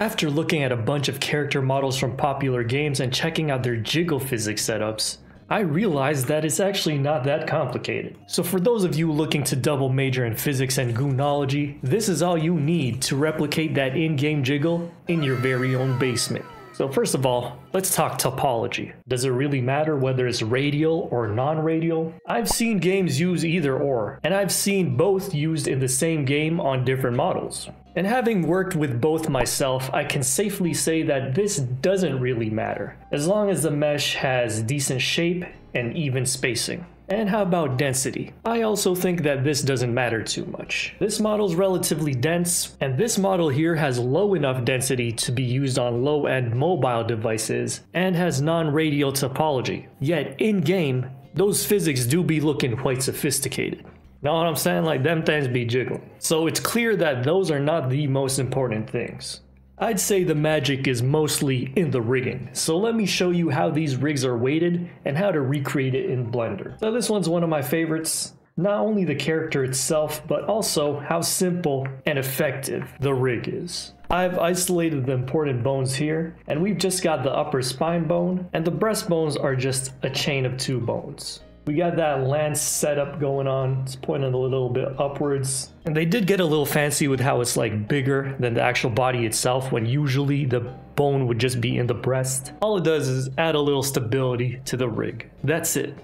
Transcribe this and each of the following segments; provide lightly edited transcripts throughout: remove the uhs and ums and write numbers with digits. After looking at a bunch of character models from popular games and checking out their jiggle physics setups, I realized that it's actually not that complicated. So for those of you looking to double major in physics and goonology, this is all you need to replicate that in-game jiggle in your very own basement. So first of all, let's talk topology. Does it really matter whether it's radial or non-radial? I've seen games use either or, and I've seen both used in the same game on different models. And having worked with both myself, I can safely say that this doesn't really matter, as long as the mesh has decent shape and even spacing. And how about density? I also think that this doesn't matter too much. This model's relatively dense, and this model here has low enough density to be used on low-end mobile devices and has non-radial topology. Yet in-game, those physics do be looking quite sophisticated. Know what I'm saying? Like, them things be jiggling. So it's clear that those are not the most important things. I'd say the magic is mostly in the rigging. So let me show you how these rigs are weighted and how to recreate it in Blender. So this one's one of my favorites. Not only the character itself, but also how simple and effective the rig is. I've isolated the important bones here, and we've just got the upper spine bone, and the breast bones are just a chain of two bones. We got that lance setup going on. It's pointing a little bit upwards. And they did get a little fancy with how it's like bigger than the actual body itself, when usually the bone would just be in the breast. All it does is add a little stability to the rig. That's it.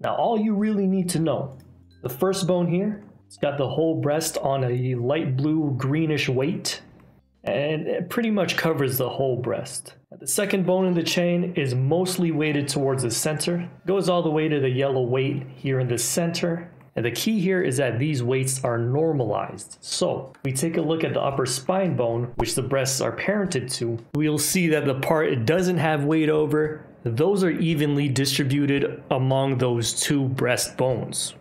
Now all you really need to know, the first bone here, it's got the whole breast on a light blue greenish weight, and it pretty much covers the whole breast. The second bone in the chain is mostly weighted towards the center, goes all the way to the yellow weight here in the center. And the key here is that these weights are normalized. So we take a look at the upper spine bone, which the breasts are parented to. We'll see that the part it doesn't have weight over, those are evenly distributed among those two breast bones.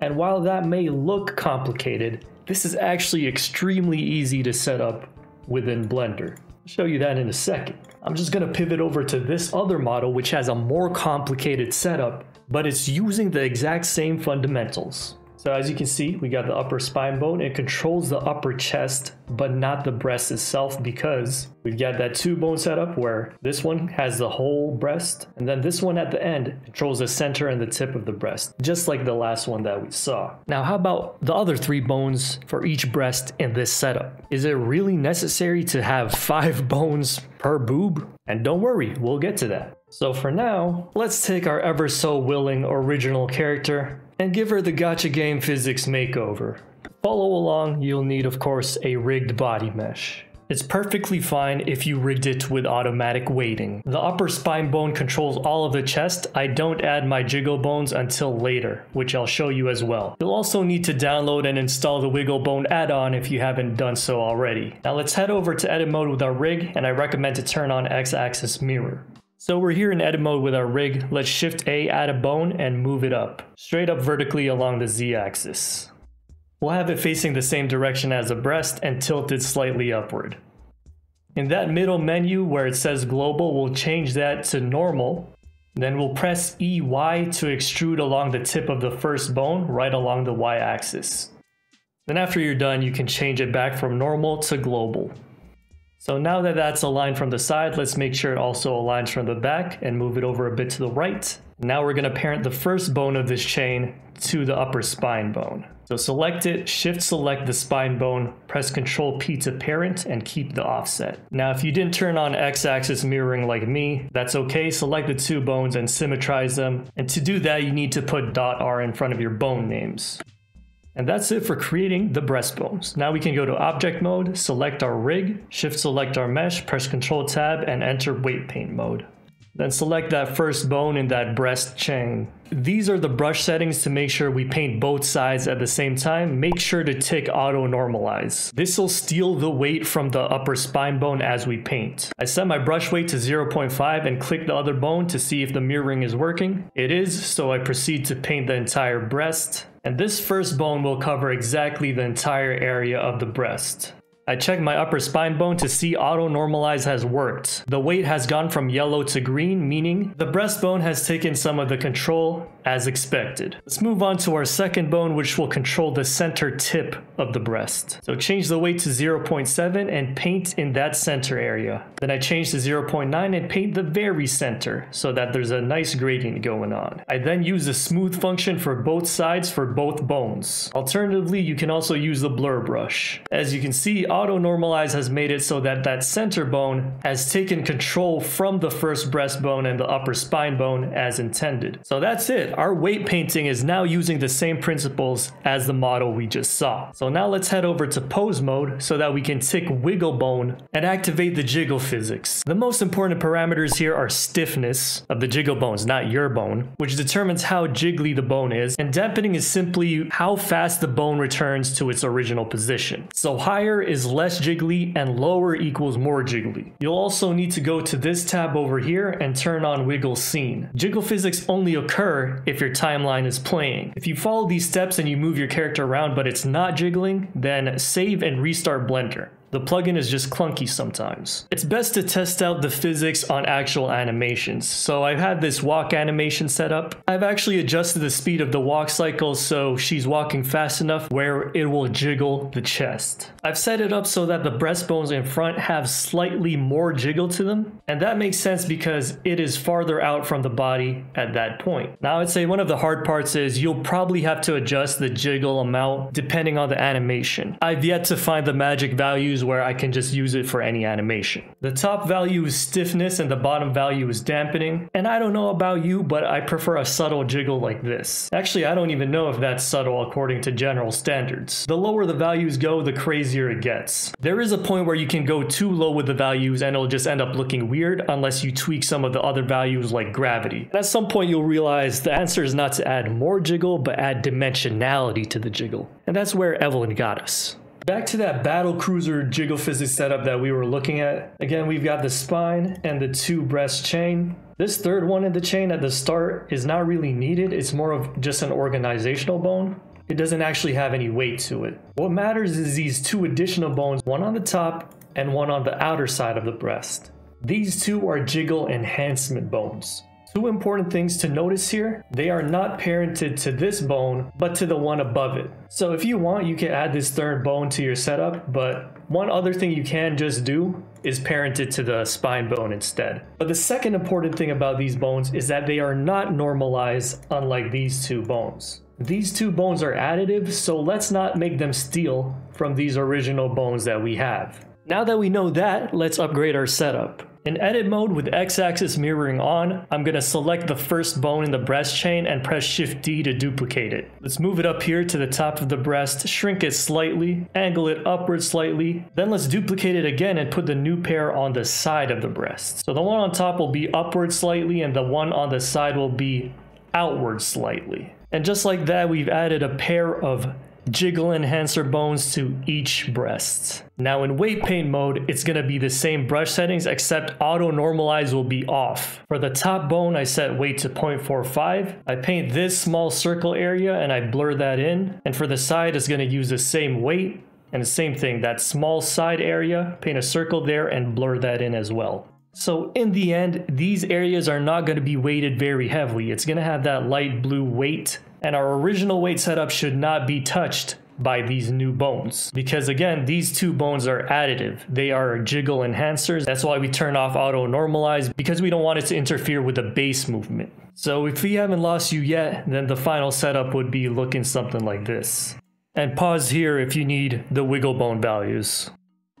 And while that may look complicated, this is actually extremely easy to set up within Blender. I'll show you that in a second. I'm just going to pivot over to this other model, which has a more complicated setup, but it's using the exact same fundamentals. So as you can see, we got the upper spine bone. It controls the upper chest, but not the breast itself, because we've got that two bone setup where this one has the whole breast, and then this one at the end controls the center and the tip of the breast, just like the last one that we saw. Now, how about the other three bones for each breast in this setup? Is it really necessary to have five bones per boob? And don't worry, we'll get to that. So for now, let's take our ever so willing original character and give her the Gacha game physics makeover. Follow along, you'll need, of course, a rigged body mesh. It's perfectly fine if you rigged it with automatic weighting. The upper spine bone controls all of the chest. I don't add my jiggle bones until later, which I'll show you as well. You'll also need to download and install the wiggle bone add-on if you haven't done so already. Now let's head over to edit mode with our rig, and I recommend to turn on X-axis mirror. So we're here in edit mode with our rig. Let's shift A, add a bone, and move it up. Straight up vertically along the Z-axis. We'll have it facing the same direction as the breast and tilted slightly upward. In that middle menu where it says global, we'll change that to normal. Then we'll press EY to extrude along the tip of the first bone, right along the Y-axis. Then after you're done, you can change it back from normal to global. So now that that's aligned from the side, let's make sure it also aligns from the back and move it over a bit to the right. Now we're going to parent the first bone of this chain to the upper spine bone. So select it, shift select the spine bone, press Ctrl P to parent, and keep the offset. Now if you didn't turn on X-axis mirroring like me, that's okay. Select the two bones and symmetrize them. And to do that, you need to put .r in front of your bone names. And that's it for creating the breast bones. Now we can go to object mode, select our rig, shift select our mesh, press Ctrl Tab, and enter weight paint mode. Then select that first bone in that breast chain. These are the brush settings to make sure we paint both sides at the same time. Make sure to tick auto normalize. This will steal the weight from the upper spine bone as we paint. I set my brush weight to 0.5 and click the other bone to see if the mirroring is working. It is, so I proceed to paint the entire breast. And this first bone will cover exactly the entire area of the breast. I check my upper spine bone to see auto normalize has worked. The weight has gone from yellow to green, meaning the breastbone has taken some of the control as expected. Let's move on to our second bone, which will control the center tip of the breast. So change the weight to 0.7 and paint in that center area. Then I change to 0.9 and paint the very center so that there's a nice gradient going on. I then use the smooth function for both sides for both bones. Alternatively, you can also use the blur brush. As you can see, auto normalize has made it so that that center bone has taken control from the first breastbone and the upper spine bone as intended. So that's it. Our weight painting is now using the same principles as the model we just saw. So now let's head over to pose mode so that we can tick wiggle bone and activate the jiggle physics. The most important parameters here are stiffness of the jiggle bones, not your bone, which determines how jiggly the bone is, and dampening is simply how fast the bone returns to its original position. So higher is less jiggly and lower equals more jiggly. You'll also need to go to this tab over here and turn on Wiggle Scene. Jiggle physics only occur if your timeline is playing. If you follow these steps and you move your character around but it's not jiggling, then save and restart Blender. The plugin is just clunky sometimes. It's best to test out the physics on actual animations. So I've had this walk animation set up. I've actually adjusted the speed of the walk cycle so she's walking fast enough where it will jiggle the chest. I've set it up so that the breastbones in front have slightly more jiggle to them. And that makes sense because it is farther out from the body at that point. Now I'd say one of the hard parts is you'll probably have to adjust the jiggle amount depending on the animation. I've yet to find the magic values where I can just use it for any animation. The top value is stiffness and the bottom value is dampening. And I don't know about you, but I prefer a subtle jiggle like this. Actually, I don't even know if that's subtle according to general standards. The lower the values go, the crazier it gets. There is a point where you can go too low with the values and it'll just end up looking weird unless you tweak some of the other values like gravity. And at some point you'll realize the answer is not to add more jiggle, but add dimensionality to the jiggle. And that's where Evelyn got us. Back to that Battlecruiser jiggle physics setup that we were looking at. Again, we've got the spine and the two breast chain. This third one in the chain at the start is not really needed. It's more of just an organizational bone. It doesn't actually have any weight to it. What matters is these two additional bones, one on the top and one on the outer side of the breast. These two are jiggle enhancement bones. Two important things to notice here, they are not parented to this bone, but to the one above it. So if you want, you can add this third bone to your setup, but one other thing you can just do is parented to the spine bone instead. But the second important thing about these bones is that they are not normalized, unlike these two bones. These two bones are additive, so let's not make them steal from these original bones that we have. Now that we know that, let's upgrade our setup. In edit mode with x-axis mirroring on, I'm going to select the first bone in the breast chain and press Shift D to duplicate it. Let's move it up here to the top of the breast, shrink it slightly, angle it upward slightly, then let's duplicate it again and put the new pair on the side of the breast. So the one on top will be upward slightly and the one on the side will be outward slightly. And just like that, we've added a pair of jiggle enhancer bones to each breast. Now in weight paint mode, it's going to be the same brush settings except auto normalize will be off. For the top bone, I set weight to 0.45. I paint this small circle area and I blur that in. And for the side, it's going to use the same weight and the same thing, that small side area, paint a circle there and blur that in as well. So in the end, these areas are not going to be weighted very heavily. It's going to have that light blue weight. And our original weight setup should not be touched by these new bones. Because again, these two bones are additive. They are jiggle enhancers. That's why we turn off auto normalize, because we don't want it to interfere with the base movement. So if we haven't lost you yet, then the final setup would be looking something like this. And pause here if you need the wiggle bone values.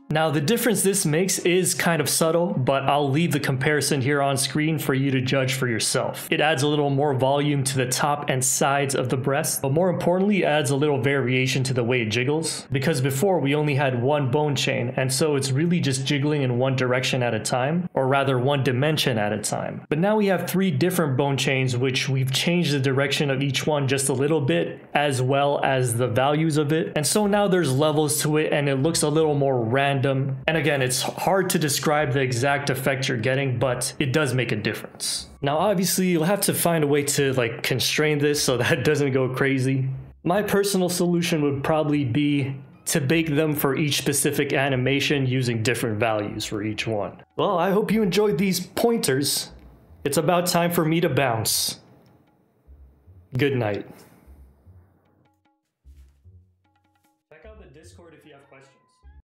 Now the difference this makes is kind of subtle, but I'll leave the comparison here on screen for you to judge for yourself. It adds a little more volume to the top and sides of the breast, but more importantly adds a little variation to the way it jiggles, because before we only had one bone chain, and so it's really just jiggling in one direction at a time, or rather one dimension at a time. But now we have three different bone chains, which we've changed the direction of each one just a little bit, as well as the values of it, and so now there's levels to it and it looks a little more random. And again, it's hard to describe the exact effect you're getting, but it does make a difference. Now, obviously, you'll have to find a way to constrain this so that it doesn't go crazy. My personal solution would probably be to bake them for each specific animation using different values for each one. Well, I hope you enjoyed these pointers. It's about time for me to bounce. Good night.